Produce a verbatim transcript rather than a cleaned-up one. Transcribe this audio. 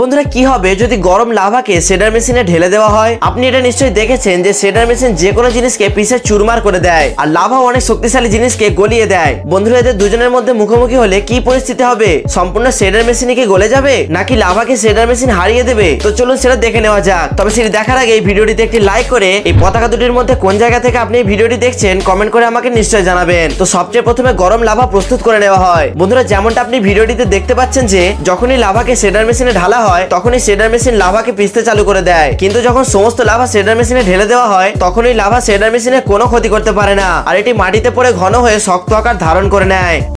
বন্ধুরা কি হবে যদি গরম লাভাকে শেডার মেশিনে ঢেলে দেওয়া হয়? আপনি এটা নিশ্চয়ই দেখেছেন যে শেডার মেশিন যে কোনো জিনিসকে পিসে চুরমার করে দেয় আর লাভা অনেক শক্তিশালী জিনিসকে গলিয়ে দেয়। বন্ধুরা এদের দুজনের মধ্যে মুখোমুখি হলে কি পরিস্থিতি হবে? সম্পূর্ণ শেডার মেশিন কি গলে যাবে নাকি লাভাকে শেডার মেশিন হারিয়ে দেবে? তো চলুন সেটা দেখে নেওয়া যাক। তবে সেটা দেখার আগে এই ভিডিওটিতে একটি লাইক করে এই পতাকা দুটির মধ্যে কোন জায়গা থেকে আপনি এই ভিডিওটি দেখছেন কমেন্ট করে আমাকে নিশ্চয়ই জানাবেন। তো সবচেয়ে প্রথমে গরম লাভা প্রস্তুত করে নেওয়া হয়। বন্ধুরা যেমনটা আপনি ভিডিওটিতে দেখতে পাচ্ছেন যে যখনই লাভাকে শেডার মেশিনে ঢালা হয় তখনই শেডার মেশিন লাভাকে পিষতে চালু করে দেয়, কিন্তু যখন সমস্ত লাভা শেডার মেশিনে ঢেলে দেওয়া হয় তখনই লাভা শেডার মেশিনে কোনো ক্ষতি করতে পারে না আর এটি মাটিতে পড়ে ঘন হয়ে শক্ত আকার ধারণ করে নেয়।